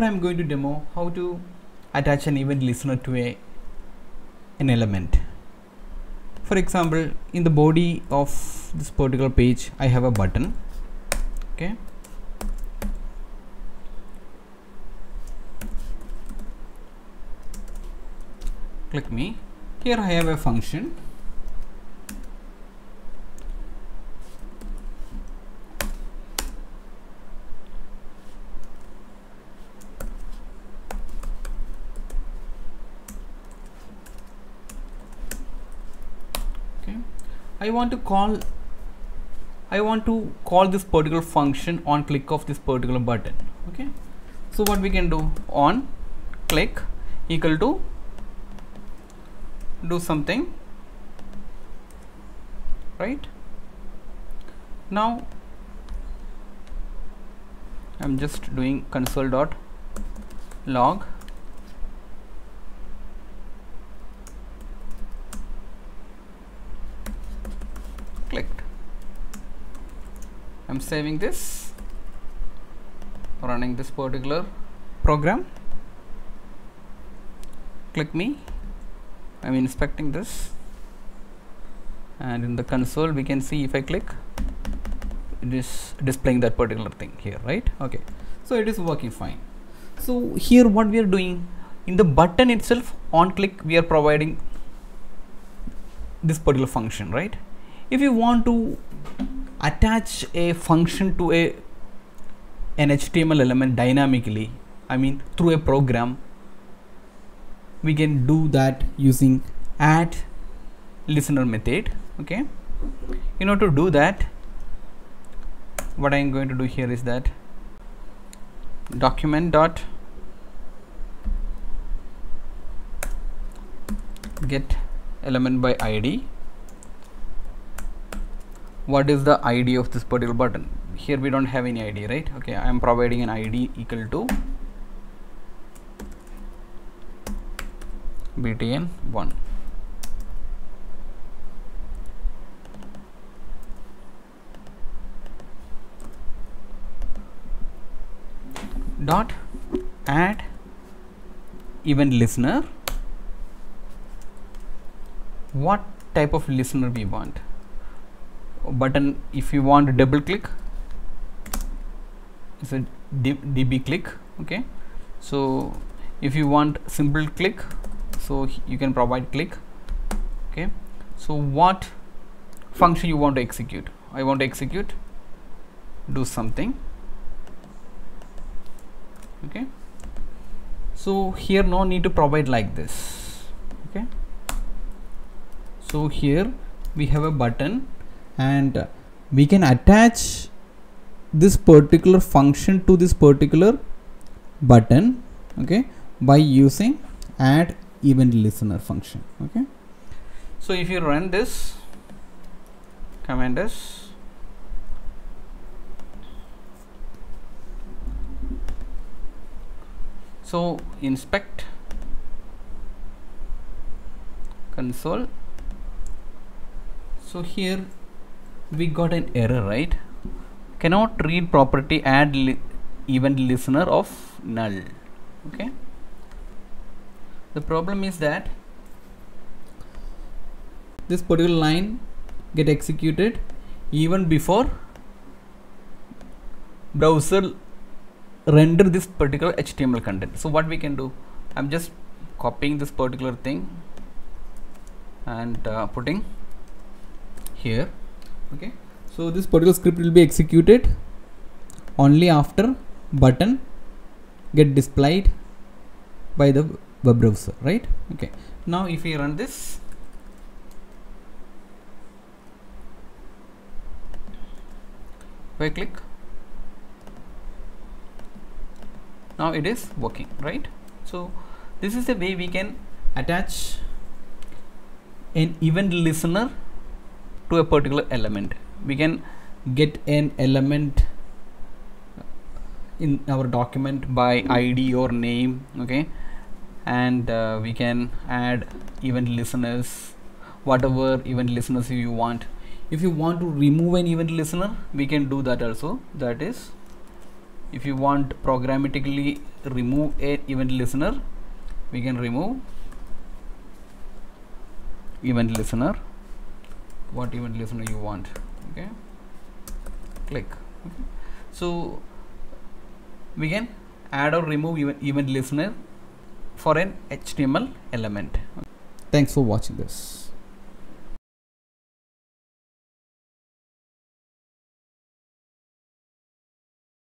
here I'm going to demo how to attach an event listener to an element. For example, in the body of this particular page I have a button. Okay, click me. Here I have a function. I want to call this particular function on click of this particular button. Okay, so what we can do, on click equal to do something, right? Now I'm just doing console.log. I'm saving this, running this particular program. Click me. I'm inspecting this, and in the console we can see if I click, it is displaying that particular thing here, right? Okay, so it is working fine. So here what we are doing, in the button itself on click we are providing this particular function, right? If you want to attach a function to an HTML element dynamically, I mean through a program, we can do that using addListener method. Okay, in order to do that, what I am going to do here is that document dot get element by id. What is the ID of this particular button? Here we don't have any ID, right? Okay, I am providing an ID equal to btn1. Dot add event listener. What type of listener we want? Button, if you want to double click, it's a db click. Okay, so if you want simple click, so you can provide click. Okay, so what function you want to execute? I want to execute do something. Okay, so here no need to provide like this. Okay, so here we have a button, and we can attach this particular function to this particular button, okay, by using addEventListener function. Okay, so if you run this command S, so inspect console, so here we got an error, right? Cannot read property addEventListener of null. Okay, the problem is that this particular line get executed even before browser render this particular HTML content. So what we can do, I'm just copying this particular thing and putting here. Okay, so this particular script will be executed only after button get displayed by the web browser, right? Okay, now if we run this, if I click, now it is working, right? So this is the way we can attach an event listener to a particular element. We can get an element in our document by ID or name. Okay, and we can add event listeners, whatever event listeners you want. If you want to remove an event listener, we can do that also, that is if you want programmatically remove an event listener, we can remove event listener. What event listener you want? Okay, click. Okay. So we can add or remove event listener for an HTML element. Okay. Thanks for watching this.